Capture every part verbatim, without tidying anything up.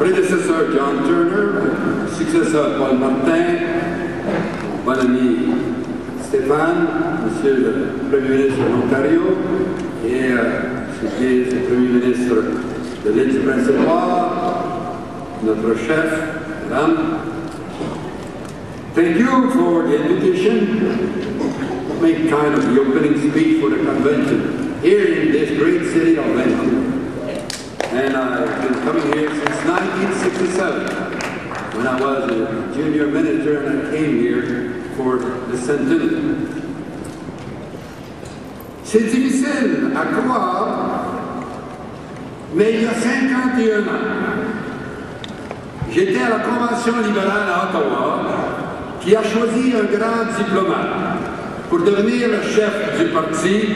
prédécesseur John Turner, mon successeur Paul Martin, mon bon ami Stéphane, monsieur le Premier ministre de l'Ontario, et euh, qui est le Premier ministre de l'île principale, notre chef, madame. Thank you for the invitation. Make kind of the opening speech for the convention here in this great city of Vancouver. And I've been coming here since nineteen sixty-seven, when I was a junior minister and I came here for the centennial. C'est difficile à croire, mais il y a cinquante et un ans, j'étais à la Convention libérale à Ottawa, qui a choisi un grand diplomate pour devenir le chef du parti,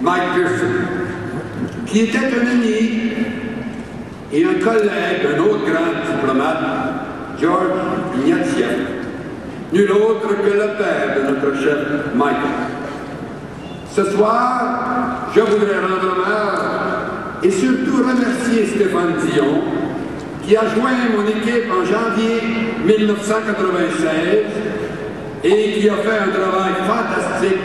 Mike Pearson, qui était un ami et un collègue d'un autre grand diplomate, George Ignatieff, nul autre que le père de notre chef Michael. Ce soir, je voudrais rendre hommage et surtout remercier Stéphane Dion, qui a joint mon équipe en janvier mille neuf cent quatre-vingt-seize et qui a fait un travail fantastique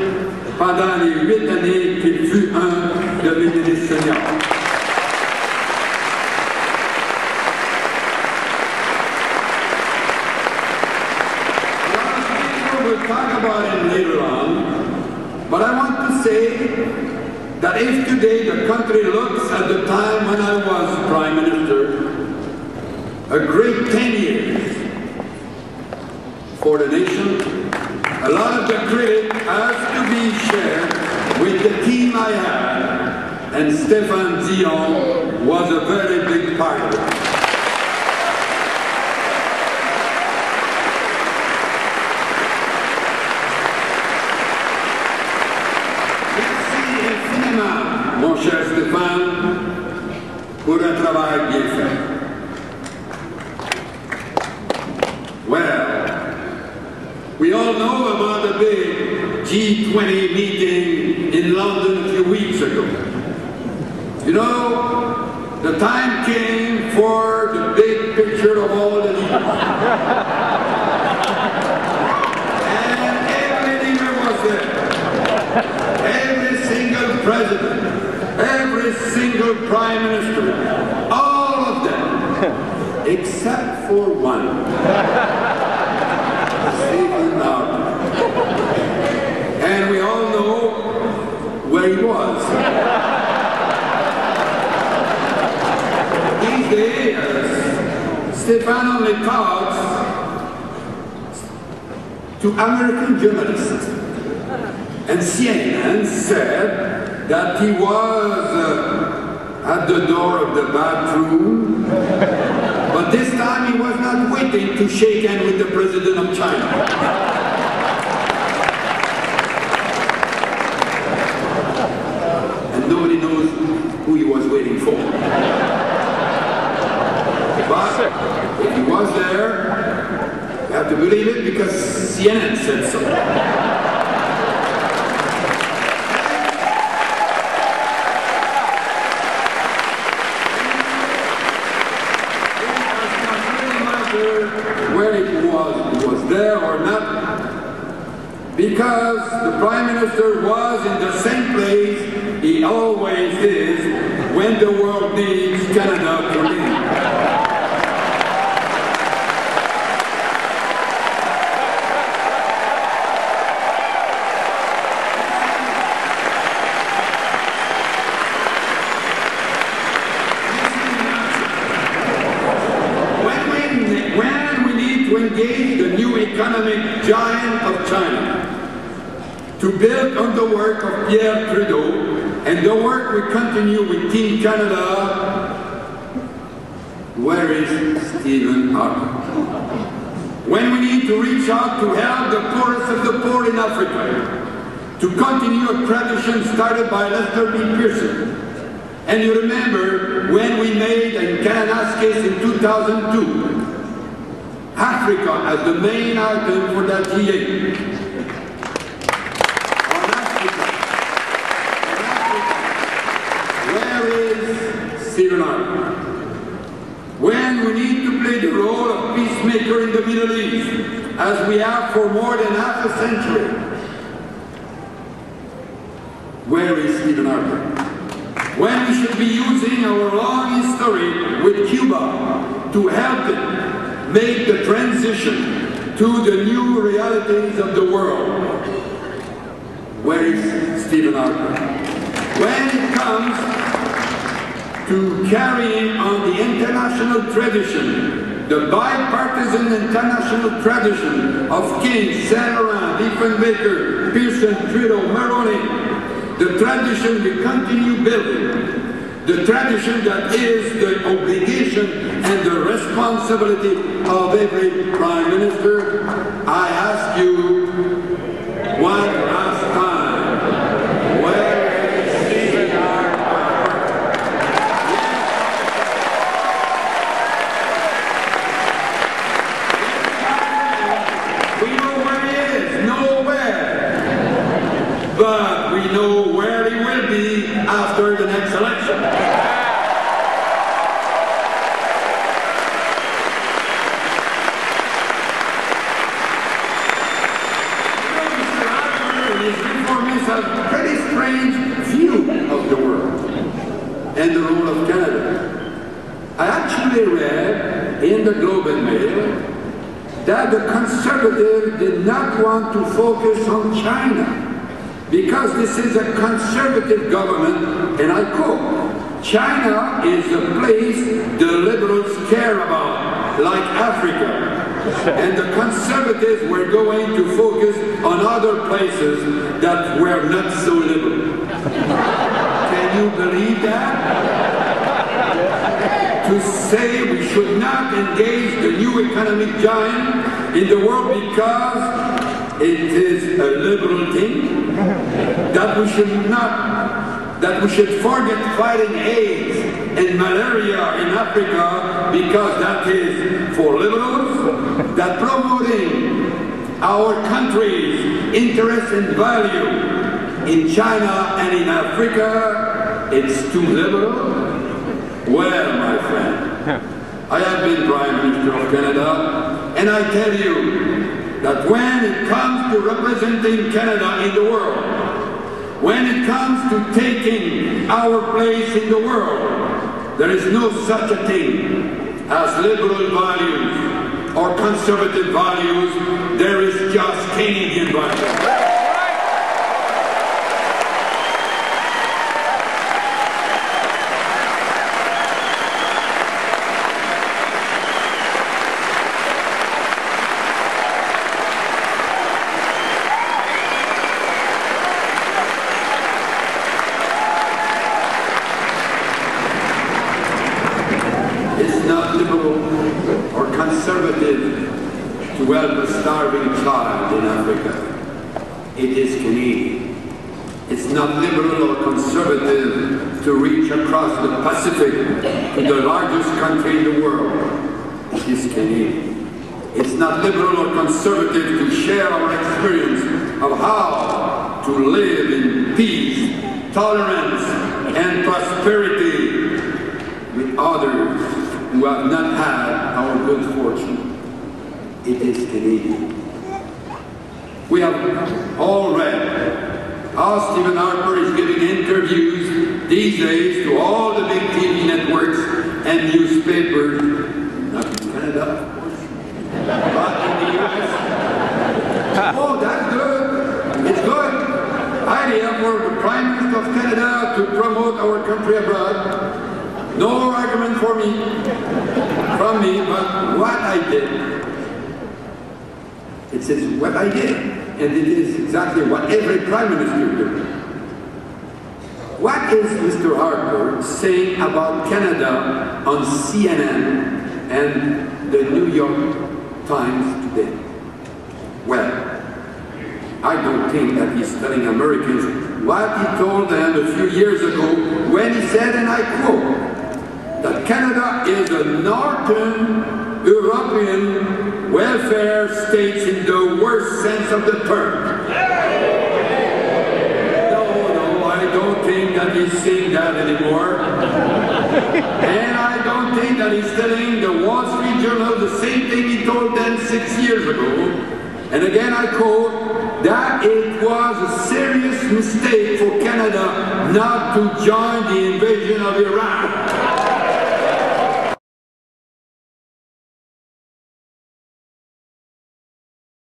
pendant les huit années qu'il fut un de mes ministres seniors. Well, we will talk about it later on, but I want to say that if today the country looks at the time when I was Prime Minister, a great ten years for the nation, a lot of the credit has to be shared with the team I had, and Stéphane Dion was a very big part of it. Merci infiniment, mon cher Stéphane, pour un travail bien fait. Well, we all know about the big G twenty meeting in London a few weeks ago. You know, the time came for the big picture of all the leaders. And every leader was there. Every single president, every single prime minister, all of them, except for one. Stephen Harper. And we all know where he was. These days, Stefan only talks to American journalists. And C N N said that he was uh, at the door of the bathroom. But this time he was not waiting to shake hands with the president of China. And nobody knows who he was waiting for. But if he was there, you have to believe it because C N N said so. Because the Prime Minister was in the same place he always is when the world needs Canada to lead. When we, when we need to engage the new economic giant of China, to build on the work of Pierre Trudeau and the work we continue with Team Canada, where is Stephen Harper? When we need to reach out to help the poorest of the poor in Africa, to continue a tradition started by Lester B. Pearson. And you remember when we made in Canada's case in two thousand two, Africa as the main item for that G eight. When peacemaker in the Middle East, as we have for more than half a century. Where is Stephen Harper? When we should be using our long history with Cuba to help it make the transition to the new realities of the world. Where is Stephen Harper? When it comes to carrying on the international tradition, the bipartisan international tradition of King, Saint Laurent, Diefenbaker, Pearson, Trudeau, Maroni, the tradition we continue building, the tradition that is the obligation and the responsibility of every Prime Minister, I ask you one last time. That the Conservatives did not want to focus on China because this is a Conservative government, and I quote, China is a place the Liberals care about, like Africa. And the Conservatives were going to focus on other places that were not so liberal. Can you believe that? To say we should not engage the new economic giant in the world because it is a liberal thing, that we should not, that we should forget fighting AIDS and malaria in Africa because that is for liberals, that promoting our country's interests and value in China and in Africa, it's too liberal. Well, my friend, I have been Prime Minister of Canada, and I tell you that when it comes to representing Canada in the world, when it comes to taking our place in the world, there is no such a thing as liberal values or conservative values. There is just Canadian values. To share our experience of how to live in peace, tolerance, and prosperity with others who have not had our good fortune. It is Canadian. We have all read how Stephen Harper is giving interviews these days to all the big T V networks and newspapers, not in Canada, of course, but in the U S. Oh, that's good. It's good. I am for the Prime Minister of Canada to promote our country abroad. No argument for me, from me, but what I did. It says what I did, and it is exactly what every Prime Minister did. What is Mister Harper saying about Canada on C N N and the New York Times today? Well, I don't think that he's telling Americans what he told them a few years ago when he said, and I quote, that Canada is a northern European welfare state in the worst sense of the term. No, no, I don't think that he's saying that anymore. And I don't think that he's telling the Wall Street Journal the same thing he told wrote then six years ago, and again I quote, that it was a serious mistake for Canada not to join the invasion of Iraq.